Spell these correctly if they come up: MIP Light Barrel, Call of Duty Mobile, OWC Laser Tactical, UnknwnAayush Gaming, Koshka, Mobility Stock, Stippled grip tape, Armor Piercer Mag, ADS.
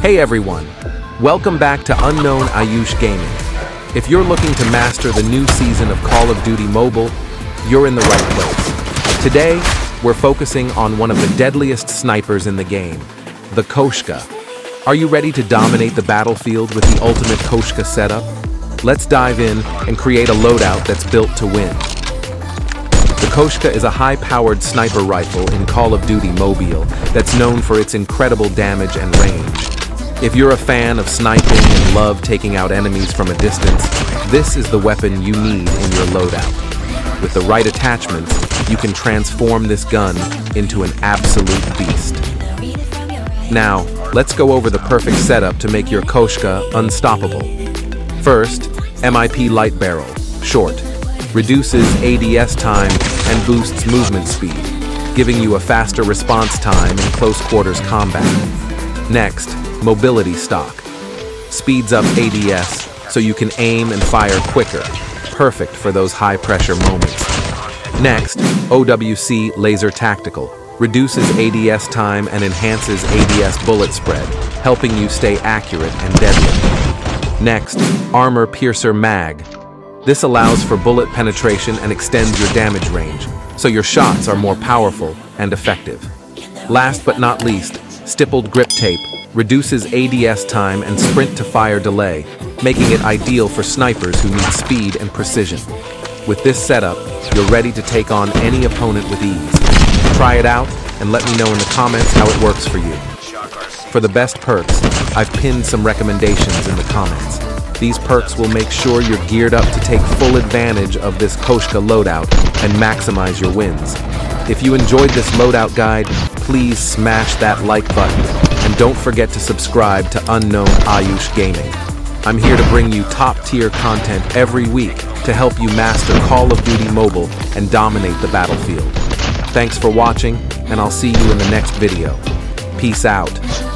Hey everyone, welcome back to UnknwnAayush Gaming. If you're looking to master the new season of Call of Duty Mobile, you're in the right place. Today, we're focusing on one of the deadliest snipers in the game, the Koshka. Are you ready to dominate the battlefield with the ultimate Koshka setup? Let's dive in and create a loadout that's built to win. The Koshka is a high-powered sniper rifle in Call of Duty Mobile that's known for its incredible damage and range. If you're a fan of sniping and love taking out enemies from a distance, this is the weapon you need in your loadout. With the right attachments, you can transform this gun into an absolute beast. Now, let's go over the perfect setup to make your Koshka unstoppable. First, MIP Light Barrel, short, reduces ADS time and boosts movement speed, giving you a faster response time in close quarters combat. Next, Mobility Stock, speeds up ADS so you can aim and fire quicker, perfect for those high-pressure moments. Next, OWC Laser Tactical, reduces ADS time and enhances ADS bullet spread, helping you stay accurate and deadly. Next, Armor Piercer Mag. This allows for bullet penetration and extends your damage range, so your shots are more powerful and effective. Last but not least, Stippled Grip Tape reduces ADS time and sprint to fire delay, making it ideal for snipers who need speed and precision. With this setup, you're ready to take on any opponent with ease. Try it out and let me know in the comments how it works for you. For the best perks, I've pinned some recommendations in the comments. These perks will make sure you're geared up to take full advantage of this Koshka loadout and maximize your wins. If you enjoyed this loadout guide, please smash that like button, and don't forget to subscribe to UnknwnAayush Gaming. I'm here to bring you top-tier content every week to help you master Call of Duty Mobile and dominate the battlefield. Thanks for watching, and I'll see you in the next video. Peace out.